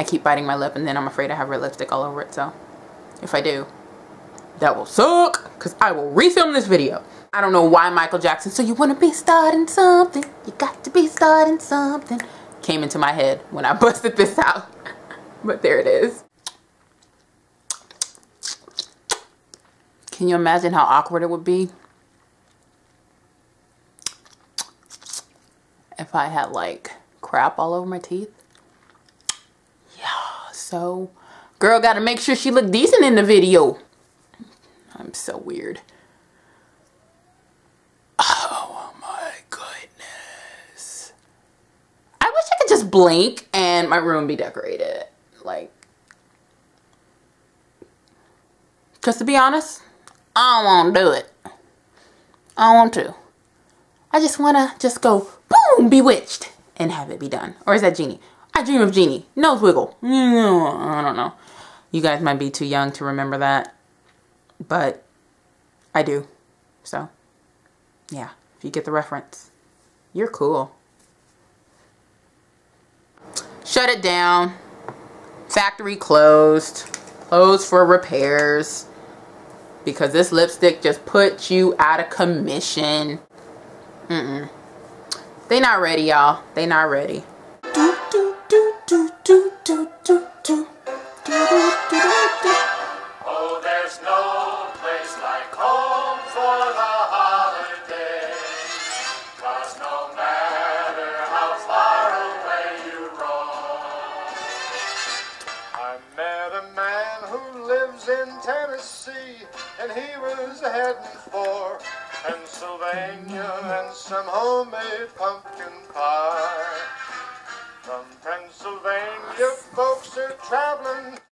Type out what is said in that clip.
I keep biting my lip and then I'm afraid I have red lipstick all over it. So if I do, that will suck because I will refilm this video. I don't know why Michael Jackson, "So you want to be starting something, you got to be starting something," came into my head when I busted this out. But there it is. Can you imagine how awkward it would be if I had like crap all over my teeth? Yeah, so girl gotta make sure she look decent in the video. I'm so weird. Oh my goodness. I wish I could just blink and my room be decorated. Like, just to be honest, I don't want to do it. I don't want to. I just want to just go boom, bewitched, and have it be done. Or is that Jeannie? I dream of Jeannie. Nose wiggle. I don't know. You guys might be too young to remember that. But I do. So, yeah. If you get the reference, you're cool. Shut it down. Factory closed. Closed for repairs. Because this lipstick just put you out of commission. Mm-mm. They not ready, y'all. They not ready. Oh, there's no place like home for the holidays. 'Cause no matter how far away you roam. I met a man who lives in Tennessee, and he was heading for Pennsylvania and some homemade pumpkin pie. From Pennsylvania folks are traveling